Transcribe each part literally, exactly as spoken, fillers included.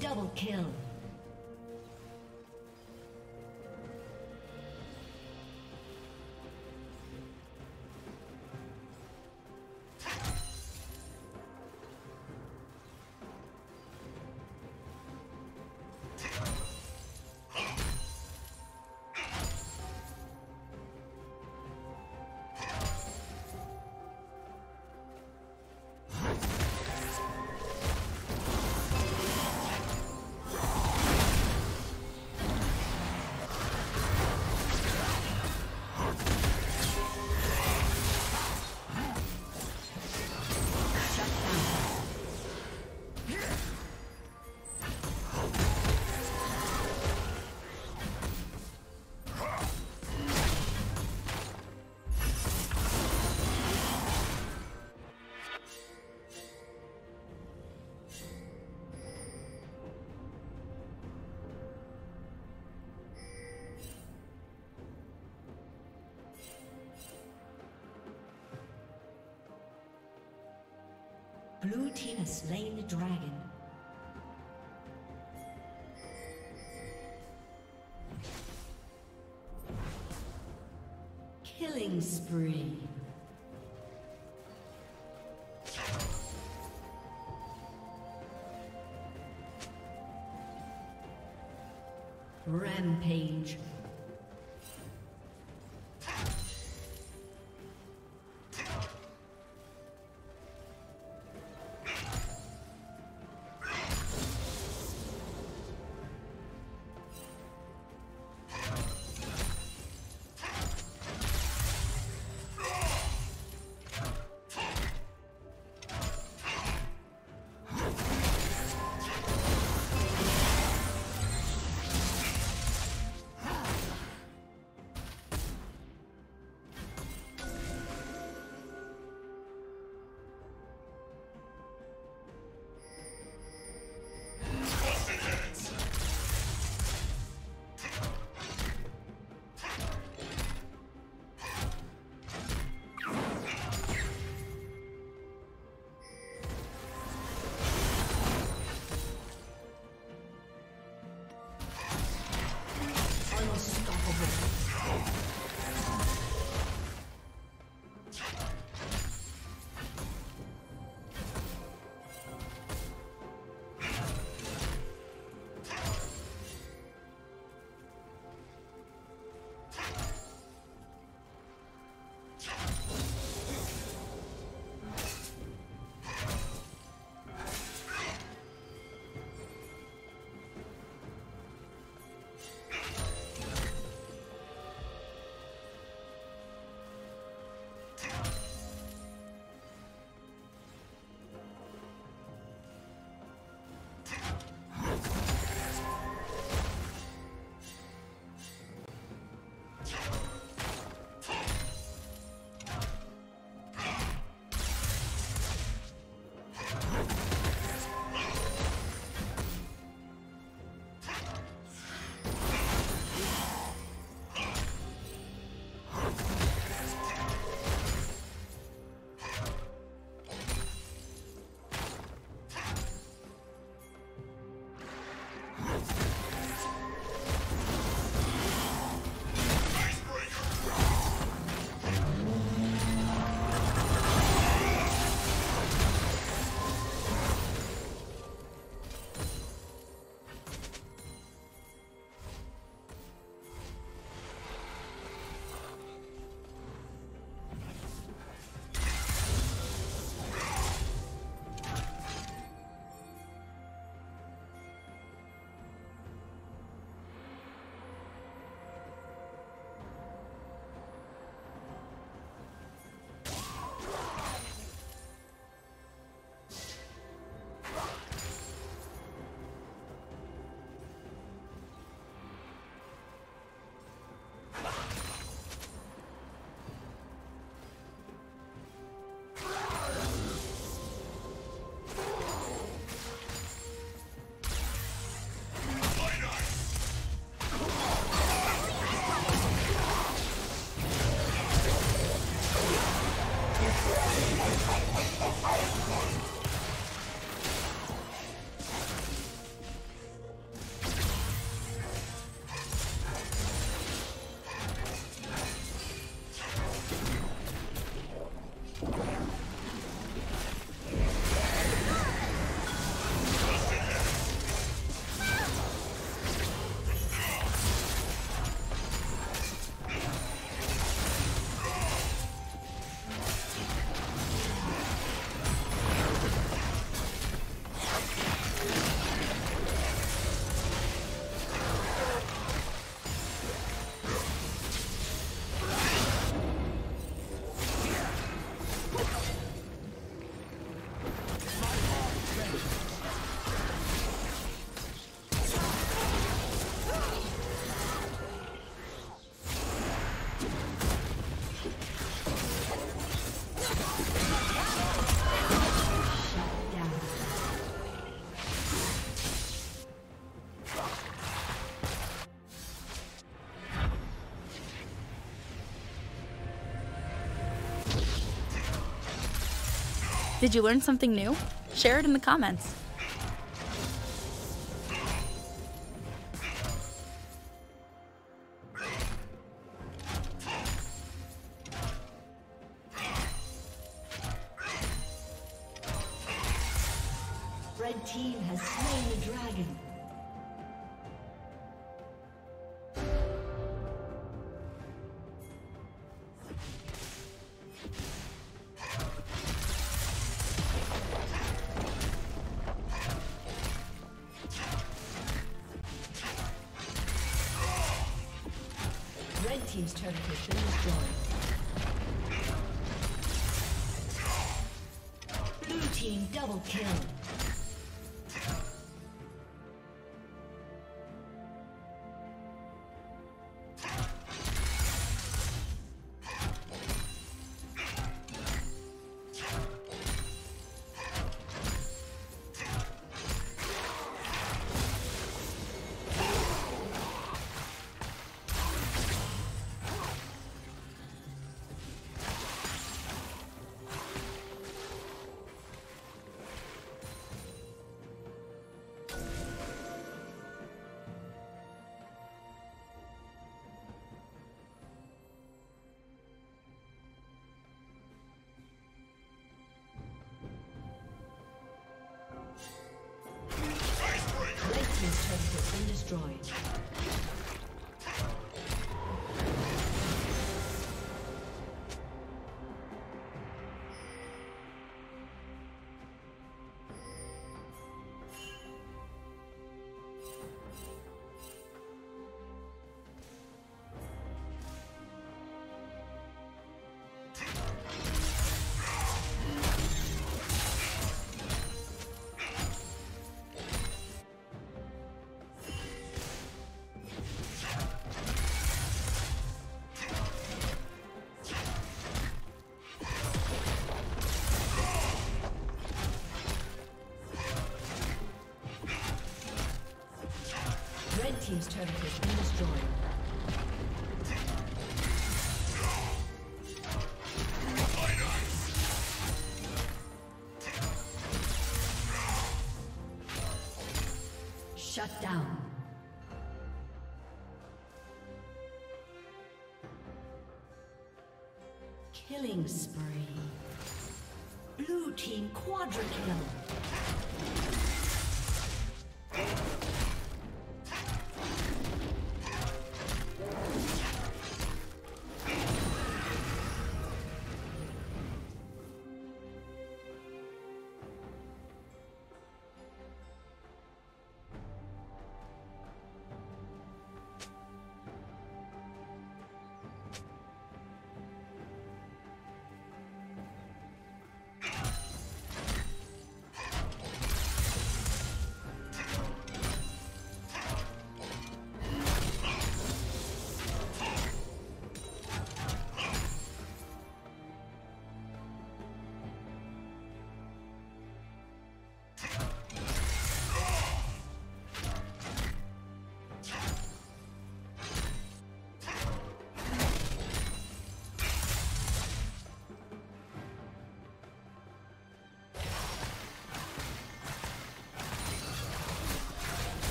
Double kill. Blue team has slain the dragon. Killing spree. Rampage. Did you learn something new? Share it in the comments. Red team has slain the dragon. Red team's turret has been destroyed. Blue team double kill. Team's turret has been destroyed.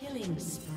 Killing spree.